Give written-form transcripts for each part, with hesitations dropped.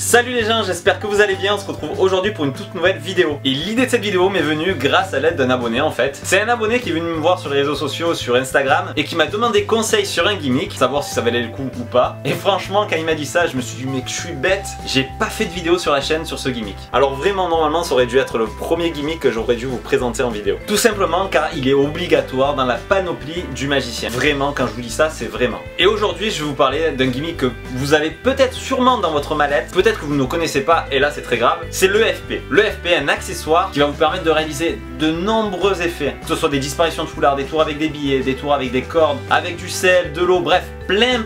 Salut les gens, j'espère que vous allez bien, on se retrouve aujourd'hui pour une toute nouvelle vidéo. Et l'idée de cette vidéo m'est venue grâce à l'aide d'un abonné en fait. C'est un abonné qui est venu me voir sur les réseaux sociaux, sur Instagram, et qui m'a demandé conseil sur un gimmick, savoir si ça valait le coup ou pas. Et franchement, quand il m'a dit ça, je me suis dit mais que je suis bête, j'ai pas fait de vidéo sur la chaîne sur ce gimmick. Alors vraiment, normalement, ça aurait dû être le premier gimmick que j'aurais dû vous présenter en vidéo. Tout simplement car il est obligatoire dans la panoplie du magicien. Vraiment, quand je vous dis ça, c'est vraiment. Et aujourd'hui, je vais vous parler d'un gimmick que vous avez peut-être sûrement dans votre mallette, peut-être que vous ne connaissez pas, et là c'est très grave, c'est le FP. Le FP est un accessoire qui va vous permettre de réaliser de nombreux effets, que ce soit des disparitions de foulards, des tours avec des billets, des tours avec des cordes, avec du sel, de l'eau, bref, plein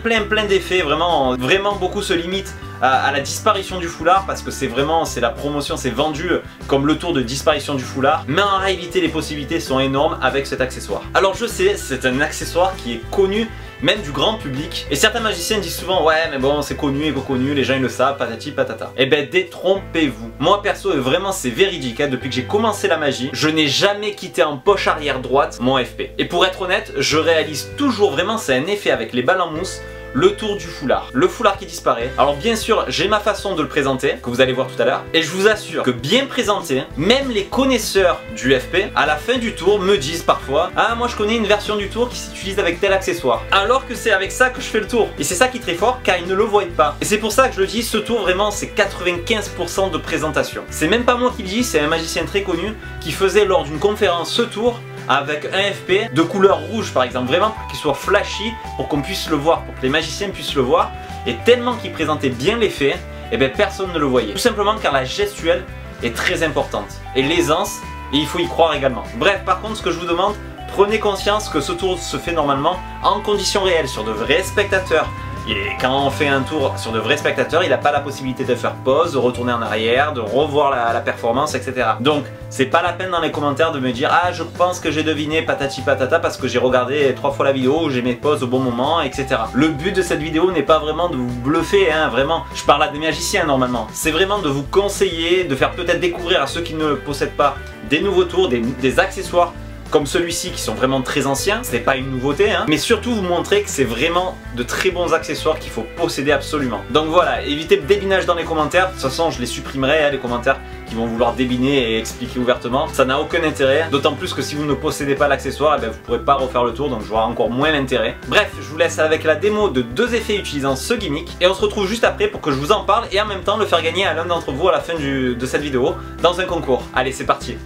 d'effets, vraiment beaucoup se limitent à la disparition du foulard parce que c'est vraiment, c'est la promotion, c'est vendu comme le tour de disparition du foulard, mais en réalité les possibilités sont énormes avec cet accessoire. Alors je sais, c'est un accessoire qui est connu même du grand public, et certains magiciens disent souvent ouais mais bon c'est connu et pas connu, les gens ils le savent, patati patata. Et ben détrompez-vous, moi perso vraiment c'est véridique, hein, depuis que j'ai commencé la magie je n'ai jamais quitté en poche arrière droite mon FP, et pour être honnête je réalise toujours vraiment, c'est un effet avec les balles en mousse, le tour du foulard, le foulard qui disparaît. Alors bien sûr j'ai ma façon de le présenter que vous allez voir tout à l'heure, et je vous assure que bien présenté, même les connaisseurs du FP à la fin du tour me disent parfois ah moi je connais une version du tour qui s'utilise avec tel accessoire, alors que c'est avec ça que je fais le tour, et c'est ça qui est très fort car ils ne le voient pas. Et c'est pour ça que je le dis, ce tour vraiment c'est 95% de présentation. C'est même pas moi qui le dis, c'est un magicien très connu qui faisait lors d'une conférence ce tour avec un FP de couleur rouge par exemple, vraiment pour qu'il soit flashy, pour qu'on puisse le voir, pour que les magiciens puissent le voir, et tellement qu'il présentait bien l'effet, et bien personne ne le voyait, tout simplement car la gestuelle est très importante, et l'aisance, et il faut y croire également. Bref, par contre ce que je vous demande, prenez conscience que ce tour se fait normalement en conditions réelles, sur de vrais spectateurs. Et quand on fait un tour sur de vrais spectateurs, il n'a pas la possibilité de faire pause, de retourner en arrière, de revoir la performance, etc. Donc, c'est pas la peine dans les commentaires de me dire ah, je pense que j'ai deviné patati patata parce que j'ai regardé 3 fois la vidéo, j'ai mis pause au bon moment, etc. Le but de cette vidéo n'est pas vraiment de vous bluffer, hein, vraiment. Je parle à des magiciens normalement. C'est vraiment de vous conseiller, de faire peut-être découvrir à ceux qui ne le possèdent pas des nouveaux tours, des accessoires comme celui-ci qui sont vraiment très anciens, c'est pas une nouveauté hein, mais surtout vous montrer que c'est vraiment de très bons accessoires qu'il faut posséder absolument. Donc voilà, évitez le débinage dans les commentaires, de toute façon je les supprimerai hein, les commentaires qui vont vouloir débiner et expliquer ouvertement, ça n'a aucun intérêt, d'autant plus que si vous ne possédez pas l'accessoire, vous ne pourrez pas refaire le tour, donc je vois encore moins l'intérêt. Bref, je vous laisse avec la démo de 2 effets utilisant ce gimmick, et on se retrouve juste après pour que je vous en parle et en même temps le faire gagner à l'un d'entre vous à la fin de cette vidéo dans un concours. Allez c'est parti.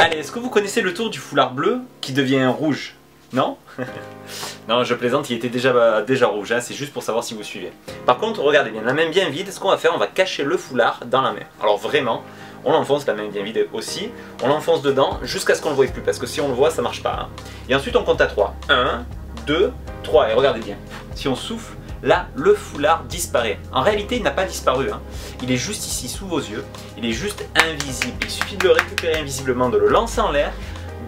Allez, est-ce que vous connaissez le tour du foulard bleu qui devient rouge? Non? Non, je plaisante, il était déjà rouge, hein, c'est juste pour savoir si vous suivez. Par contre, regardez bien, la main bien vide, ce qu'on va faire, on va cacher le foulard dans la main. Alors vraiment, on l'enfonce, la main bien vide aussi, on l'enfonce dedans jusqu'à ce qu'on ne le voie plus, parce que si on le voit, ça marche pas. Hein. Et ensuite, on compte à 3. 1, 2, 3, et regardez bien, si on souffle, là, le foulard disparaît. En réalité, il n'a pas disparu. Hein. Il est juste ici, sous vos yeux. Il est juste invisible. Il suffit de le récupérer invisiblement, de le lancer en l'air,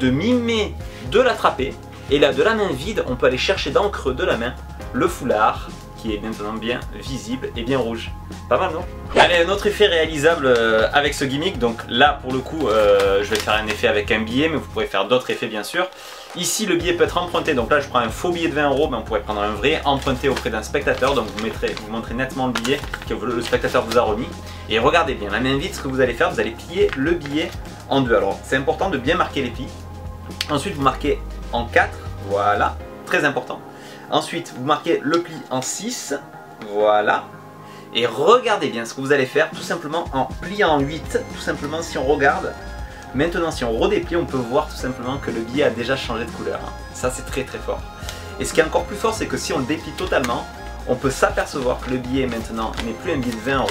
de mimer, de l'attraper. Et là, de la main vide, on peut aller chercher dans le creux de la main le foulard qui est maintenant bien visible et bien rouge. Pas mal, non? Allez, un autre effet réalisable avec ce gimmick. Donc là, pour le coup, je vais faire un effet avec un billet, mais vous pourrez faire d'autres effets, bien sûr. Ici, le billet peut être emprunté. Donc là, je prends un faux billet de 20 €, mais on pourrait prendre un vrai, emprunté auprès d'un spectateur. Donc vous montrez nettement le billet que le spectateur vous a remis. Et regardez bien, la main vide, ce que vous allez faire, vous allez plier le billet en 2. Alors, c'est important de bien marquer les plis. Ensuite, vous marquez en 4. Voilà, très important. Ensuite, vous marquez le pli en 6, voilà. Et regardez bien ce que vous allez faire, tout simplement en pliant en 8, tout simplement si on regarde. Maintenant, si on redéplie, on peut voir tout simplement que le billet a déjà changé de couleur. Ça, c'est très fort. Et ce qui est encore plus fort, c'est que si on le déplie totalement, on peut s'apercevoir que le billet maintenant n'est plus un billet de 20 €,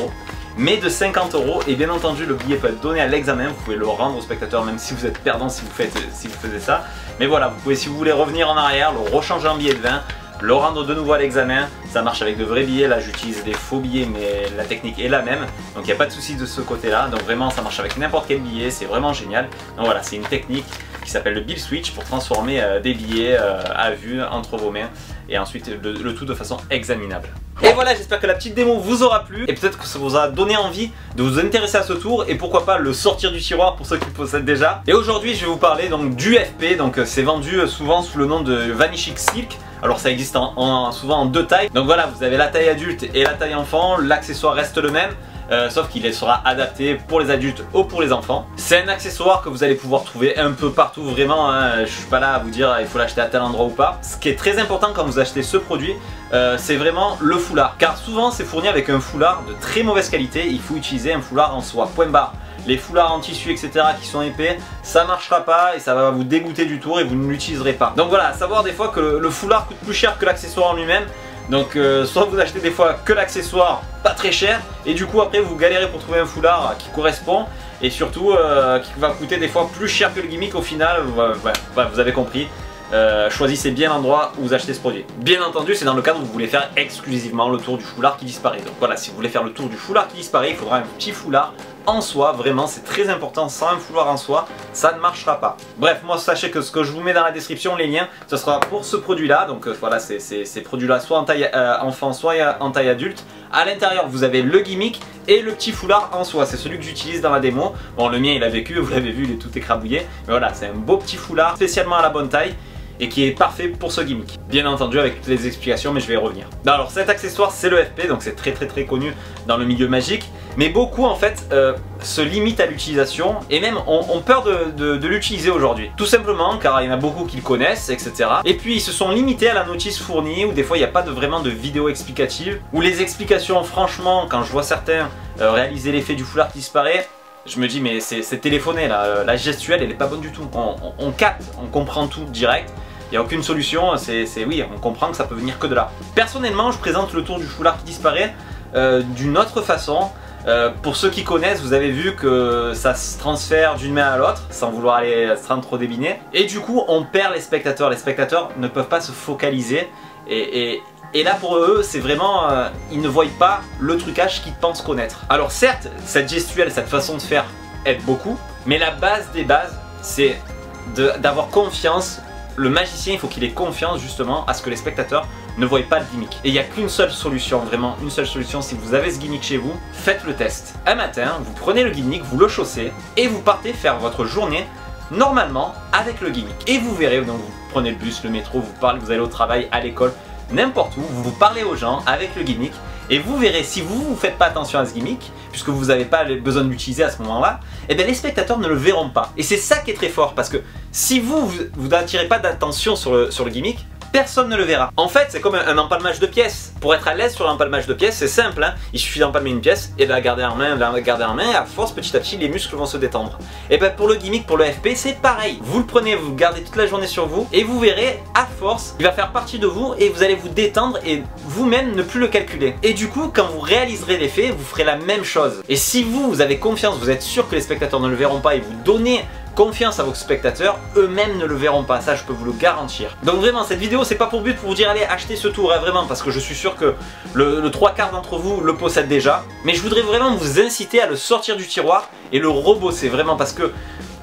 mais de 50 €. Et bien entendu, le billet peut être donné à l'examen, vous pouvez le rendre au spectateur, même si vous êtes perdant si vous faisiez ça. Mais voilà, vous pouvez, si vous voulez revenir en arrière, le rechanger en billet de 20, le rendre de nouveau à l'examen, ça marche avec de vrais billets, là j'utilise des faux billets mais la technique est la même, donc il n'y a pas de souci de ce côté là, donc vraiment ça marche avec n'importe quel billet, c'est vraiment génial. Donc voilà, c'est une technique qui s'appelle le bill switch pour transformer des billets à vue entre vos mains et ensuite le tout de façon examinable. Et voilà, j'espère que la petite démo vous aura plu et peut-être que ça vous a donné envie de vous intéresser à ce tour et pourquoi pas le sortir du tiroir pour ceux qui le possèdent déjà. Et aujourd'hui je vais vous parler donc du FP, donc c'est vendu souvent sous le nom de Vanishing Silk. Alors ça existe souvent en deux tailles. Donc voilà, vous avez la taille adulte et la taille enfant. L'accessoire reste le même. Sauf qu'il sera adapté pour les adultes ou pour les enfants. C'est un accessoire que vous allez pouvoir trouver un peu partout, vraiment hein. Je suis pas là à vous dire il faut l'acheter à tel endroit ou pas. Ce qui est très important quand vous achetez ce produit, c'est vraiment le foulard, car souvent c'est fourni avec un foulard de très mauvaise qualité. Il faut utiliser un foulard en soie, point barre. Les foulards en tissu etc qui sont épais, ça marchera pas et ça va vous dégoûter du tour et vous ne l'utiliserez pas. Donc voilà, à savoir des fois que le foulard coûte plus cher que l'accessoire en lui-même. Donc soit vous achetez des fois que l'accessoire pas très cher et du coup après vous galérez pour trouver un foulard qui correspond et surtout qui va coûter des fois plus cher que le gimmick au final. Vous avez compris, choisissez bien l'endroit où vous achetez ce produit. Bien entendu c'est dans le cadre où vous voulez faire exclusivement le tour du foulard qui disparaît. Donc voilà, si vous voulez faire le tour du foulard qui disparaît, il faudra un petit foulard en soie, vraiment c'est très important. Sans un foulard en soie ça ne marchera pas. Bref, moi sachez que ce que je vous mets dans la description, les liens, ce sera pour ce produit là. Donc voilà, ces produits là, soit en taille enfant, soit en taille adulte. À l'intérieur vous avez le gimmick et le petit foulard en soie, c'est celui que j'utilise dans la démo. Bon, le mien il a vécu, vous l'avez vu, il est tout écrabouillé, mais voilà, c'est un beau petit foulard spécialement à la bonne taille et qui est parfait pour ce gimmick. Bien entendu avec toutes les explications, mais je vais y revenir. Alors cet accessoire c'est le FP, donc c'est très connu dans le milieu magique. Mais beaucoup en fait se limitent à l'utilisation et même ont peur de l'utiliser aujourd'hui. Tout simplement car il y en a beaucoup qui le connaissent etc. Et puis ils se sont limités à la notice fournie, où des fois il n'y a pas vraiment de vidéo explicative, où les explications franchement quand je vois certains réaliser l'effet du foulard qui disparaît, je me dis mais c'est téléphoné là, la gestuelle elle est pas bonne du tout. On capte, on comprend tout direct. Il n'y a aucune solution, oui, on comprend que ça peut venir que de là. Personnellement, je présente le tour du foulard qui disparaît d'une autre façon. Pour ceux qui connaissent, vous avez vu que ça se transfère d'une main à l'autre, sans vouloir aller trop débiner. Et du coup, on perd les spectateurs. Les spectateurs ne peuvent pas se focaliser. Et là pour eux c'est vraiment ils ne voient pas le trucage qu'ils pensent connaître. Alors certes, cette gestuelle, cette façon de faire aide beaucoup, mais la base des bases c'est d'avoir confiance. Le magicien, il faut qu'il ait confiance justement à ce que les spectateurs ne voient pas le gimmick. Et il n'y a qu'une seule solution, vraiment une seule solution. Si vous avez ce gimmick chez vous, faites le test. Un matin, vous prenez le gimmick, vous le chaussez et vous partez faire votre journée normalement avec le gimmick. Et vous verrez, donc vous prenez le bus, le métro, vous parlez, vous allez au travail, à l'école, n'importe où, vous parlez aux gens avec le gimmick et vous verrez, si vous ne faites pas attention à ce gimmick, puisque vous n'avez pas besoin de l'utiliser à ce moment-là, et bien les spectateurs ne le verront pas. Et c'est ça qui est très fort, parce que si vous n'attirez pas d'attention sur le gimmick, personne ne le verra. En fait, c'est comme un empalmage de pièces. Pour être à l'aise sur l'empalmage de pièces, c'est simple, hein. Il suffit d'empalmer une pièce et de la garder en main, et à force, petit à petit, les muscles vont se détendre. Et bien pour le gimmick, pour le FP, c'est pareil. Vous le prenez, vous le gardez toute la journée sur vous et vous verrez, à force, il va faire partie de vous et vous allez vous détendre et vous-même ne plus le calculer. Et du coup, quand vous réaliserez l'effet, vous ferez la même chose. Et si vous avez confiance, vous êtes sûr que les spectateurs ne le verront pas et vous donnez confiance à vos spectateurs, eux-mêmes ne le verront pas, ça je peux vous le garantir. Donc vraiment cette vidéo c'est pas pour but pour vous dire allez acheter ce tour, hein, vraiment, parce que je suis sûr que le 3/4 d'entre vous le possède déjà, mais je voudrais vraiment vous inciter à le sortir du tiroir et le rebosser vraiment, parce que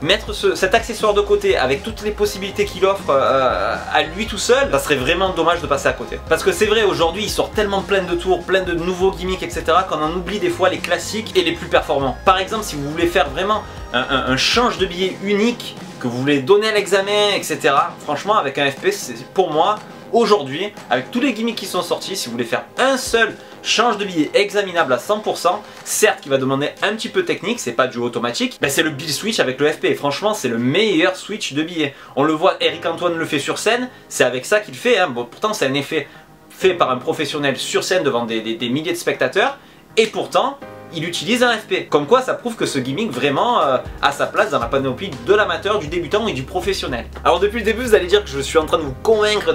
mettre cet accessoire de côté avec toutes les possibilités qu'il offre à lui tout seul, ça serait vraiment dommage de passer à côté. Parce que c'est vrai, aujourd'hui il sort tellement plein de tours, plein de nouveaux gimmicks etc, qu'on en oublie des fois les classiques et les plus performants. Par exemple, si vous voulez faire vraiment un change de billet unique que vous voulez donner à l'examen etc, franchement avec un FP, pour moi aujourd'hui, avec tous les gimmicks qui sont sortis, si vous voulez faire un seul change de billet examinable à 100%, certes qui va demander un petit peu technique, c'est pas du automatique, mais c'est le bill switch avec le FP. Et franchement c'est le meilleur switch de billet. On le voit, Eric Antoine le fait sur scène, c'est avec ça qu'il fait, hein. Bon, pourtant c'est un effet fait par un professionnel sur scène devant des milliers de spectateurs, et pourtant il utilise un FP. Comme quoi ça prouve que ce gimmick vraiment a sa place dans la panoplie de l'amateur, du débutant et du professionnel. Alors depuis le début vous allez dire que je suis en train de vous convaincre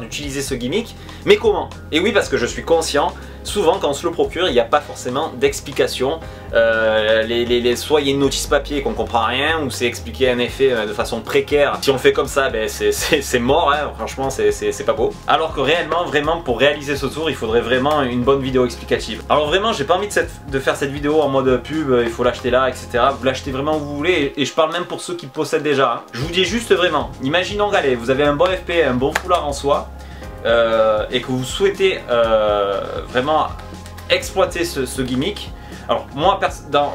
d'utiliser ce gimmick, mais comment? Et oui, parce que je suis conscient, souvent quand on se le procure il n'y a pas forcément d'explication, soit il y a une notice papier qu'on comprend rien, ou c'est expliqué un effet de façon précaire. Si on le fait comme ça, ben c'est mort, hein. Franchement c'est pas beau. Alors que réellement, vraiment pour réaliser ce tour il faudrait vraiment une bonne vidéo explicative. Alors vraiment j'ai pas envie de faire cette vidéo en mode pub, il faut l'acheter là etc. Vous l'achetez vraiment où vous voulez, et je parle même pour ceux qui le possèdent déjà, hein. Je vous dis juste vraiment, imaginons allez, vous avez un bon FP, un bon foulard en soie, et que vous souhaitez vraiment exploiter ce gimmick. Alors moi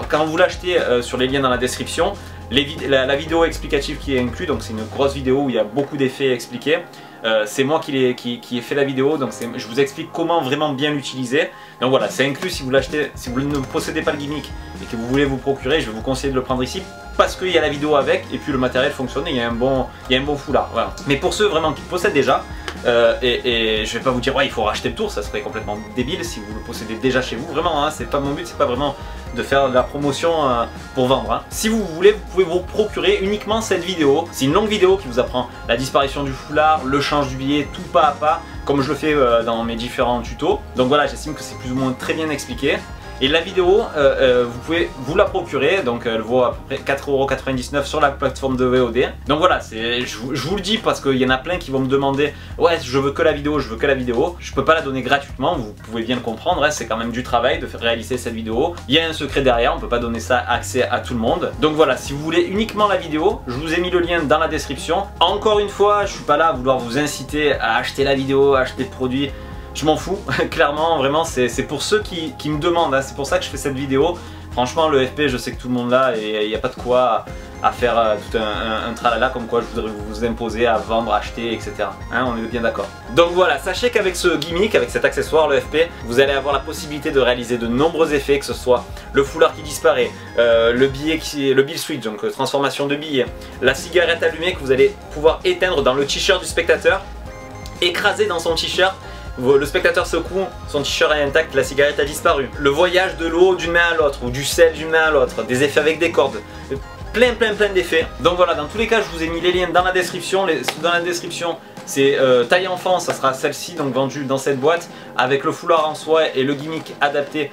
quand vous l'achetez sur les liens dans la description, la vidéo explicative qui est inclue, donc c'est une grosse vidéo où il y a beaucoup d'effets expliqués, c'est moi qui ai fait la vidéo, donc je vous explique comment vraiment bien l'utiliser. Donc voilà, c'est inclus si vous l'achetez, si vous ne possédez pas le gimmick et que vous voulez vous procurer, je vais vous conseiller de le prendre ici parce qu'il y a la vidéo avec et puis le matériel fonctionne et il y a un bon foulard. Voilà. Mais pour ceux vraiment qui le possèdent déjà, et je vais pas vous dire ouais il faut racheter le tour, ça serait complètement débile si vous le possédez déjà chez vous, vraiment hein, c'est pas mon but, c'est pas vraiment de faire de la promotion pour vendre hein. Si vous voulez, vous pouvez vous procurer uniquement cette vidéo, c'est une longue vidéo qui vous apprend la disparition du foulard, le change du billet, tout pas à pas comme je le fais dans mes différents tutos. Donc voilà, j'estime que c'est plus ou moins très bien expliqué. Et la vidéo, vous pouvez vous la procurer, donc elle vaut à peu près 4,99€ sur la plateforme de VOD. Donc voilà, je vous le dis parce qu'il y en a plein qui vont me demander « Ouais, je veux que la vidéo, je veux que la vidéo ». Je peux pas la donner gratuitement, vous pouvez bien le comprendre, hein, c'est quand même du travail de réaliser cette vidéo. Il y a un secret derrière, on peut pas donner ça accès à tout le monde. Donc voilà, si vous voulez uniquement la vidéo, je vous ai mis le lien dans la description. Encore une fois, je suis pas là à vouloir vous inciter à acheter la vidéo, à acheter le produit. Je m'en fous, clairement, vraiment, c'est pour ceux qui me demandent, hein. C'est pour ça que je fais cette vidéo. Franchement, le FP, je sais que tout le monde l'a et il n'y a pas de quoi à faire tout un tralala comme quoi je voudrais vous imposer à vendre, acheter, etc. Hein, on est bien d'accord. Donc voilà, sachez qu'avec ce gimmick, avec cet accessoire, le FP, vous allez avoir la possibilité de réaliser de nombreux effets, que ce soit le foulard qui disparaît, le bill switch, donc transformation de billet, la cigarette allumée que vous allez pouvoir éteindre dans le t-shirt du spectateur, écraser dans son t-shirt. Le spectateur secoue, son t-shirt est intact, la cigarette a disparu. Le voyage de l'eau d'une main à l'autre ou du sel d'une main à l'autre, des effets avec des cordes, plein d'effets. Donc voilà, dans tous les cas, je vous ai mis les liens dans la description. Dans la description, c'est taille enfant, ça sera celle-ci, donc vendue dans cette boîte, avec le foulard en soie et le gimmick adapté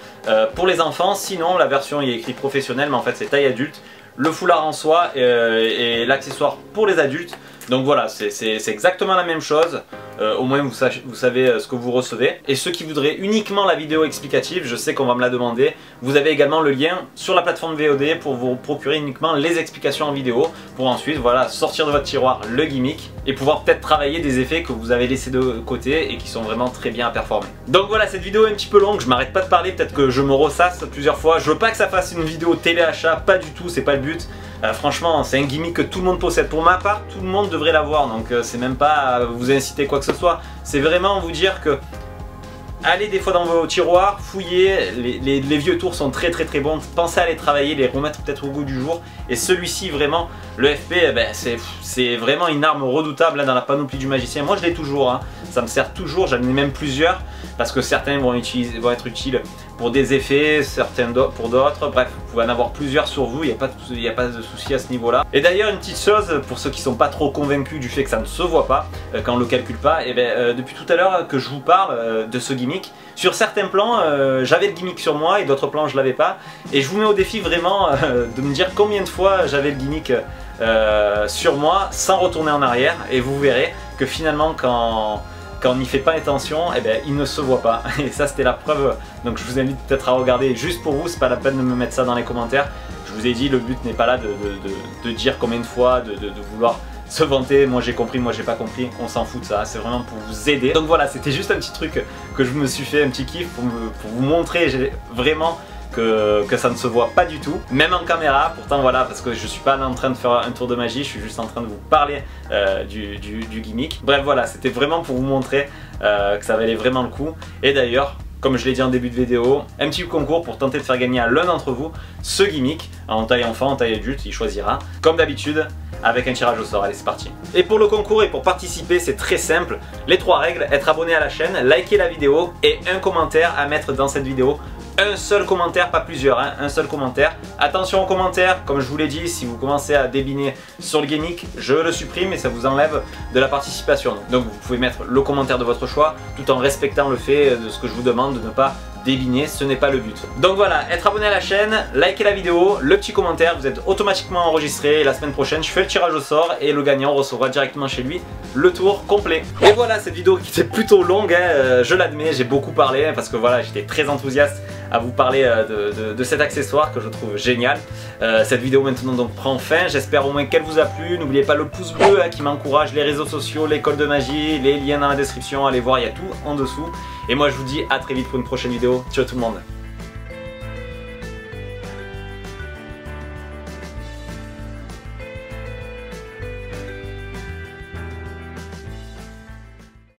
pour les enfants. Sinon, la version il est écrit professionnelle, mais en fait c'est taille adulte. Le foulard en soie et l'accessoire pour les adultes. Donc voilà, c'est exactement la même chose, au moins vous savez ce que vous recevez. Et ceux qui voudraient uniquement la vidéo explicative, je sais qu'on va me la demander, vous avez également le lien sur la plateforme VOD pour vous procurer uniquement les explications en vidéo, pour ensuite voilà, sortir de votre tiroir le gimmick et pouvoir peut-être travailler des effets que vous avez laissés de côté et qui sont vraiment très bien à performer. Donc voilà, cette vidéo est un petit peu longue, je m'arrête pas de parler, peut-être que je me ressasse plusieurs fois. Je veux pas que ça fasse une vidéo téléachat, pas du tout, c'est pas le but. Franchement, c'est un gimmick que tout le monde possède. Pour ma part, tout le monde devrait l'avoir, donc c'est même pas à vous inciter quoi que ce soit. C'est vraiment vous dire que allez des fois dans vos tiroirs, fouillez, les vieux tours sont très bons. Pensez à les travailler, les remettre peut-être au goût du jour. Et celui-ci vraiment, le FP, ben, c'est vraiment une arme redoutable hein, dans la panoplie du magicien. Moi je l'ai toujours, hein. Ça me sert toujours, j'en ai même plusieurs. Parce que certains vont être utiles pour des effets, certains pour d'autres. Bref, vous pouvez en avoir plusieurs sur vous, il n'y a pas de souci à ce niveau-là. Et d'ailleurs, une petite chose, pour ceux qui ne sont pas trop convaincus du fait que ça ne se voit pas, quand on ne le calcule pas, et bien, depuis tout à l'heure que je vous parle de ce gimmick, sur certains plans, j'avais le gimmick sur moi et d'autres plans, je ne l'avais pas. Et je vous mets au défi vraiment de me dire combien de fois j'avais le gimmick sur moi sans retourner en arrière. Et vous verrez que finalement, quand on n'y fait pas attention, eh ben, il ne se voit pas. Et ça, c'était la preuve. Donc je vous invite peut-être à regarder juste pour vous. C'est pas la peine de me mettre ça dans les commentaires. Je vous ai dit, le but n'est pas là de dire combien de fois, de vouloir se vanter. Moi j'ai compris, moi j'ai pas compris. On s'en fout de ça. C'est vraiment pour vous aider. Donc voilà, c'était juste un petit truc que je me suis fait, un petit kiff pour vous montrer vraiment que ça ne se voit pas du tout, même en caméra. Pourtant voilà, parce que je suis pas en train de faire un tour de magie, je suis juste en train de vous parler du gimmick. Bref voilà, c'était vraiment pour vous montrer que ça valait vraiment le coup. Et d'ailleurs, comme je l'ai dit en début de vidéo, un petit concours pour tenter de faire gagner à l'un d'entre vous ce gimmick, en taille enfant, en taille adulte, il choisira, comme d'habitude, avec un tirage au sort. Allez, c'est parti. Et pour le concours et pour participer, c'est très simple. Les trois règles, être abonné à la chaîne, liker la vidéo et un commentaire à mettre dans cette vidéo. Un seul commentaire, pas plusieurs, hein, un seul commentaire. Attention aux commentaires, comme je vous l'ai dit, si vous commencez à débiner sur le gimmick, je le supprime et ça vous enlève de la participation. Donc vous pouvez mettre le commentaire de votre choix tout en respectant le fait de ce que je vous demande de ne pas débiner, ce n'est pas le but. Donc voilà, être abonné à la chaîne, liker la vidéo, le petit commentaire, vous êtes automatiquement enregistré. Et la semaine prochaine, je fais le tirage au sort et le gagnant recevra directement chez lui le tour complet. Et voilà, cette vidéo qui était plutôt longue, hein, je l'admets, j'ai beaucoup parlé parce que voilà, j'étais très enthousiaste à vous parler de cet accessoire que je trouve génial. Cette vidéo maintenant donc prend fin, j'espère au moins qu'elle vous a plu. N'oubliez pas le pouce bleu hein, qui m'encourage, les réseaux sociaux, l'école de magie, les liens dans la description, allez voir, il y a tout en dessous. Et moi je vous dis à très vite pour une prochaine vidéo. Ciao tout le monde.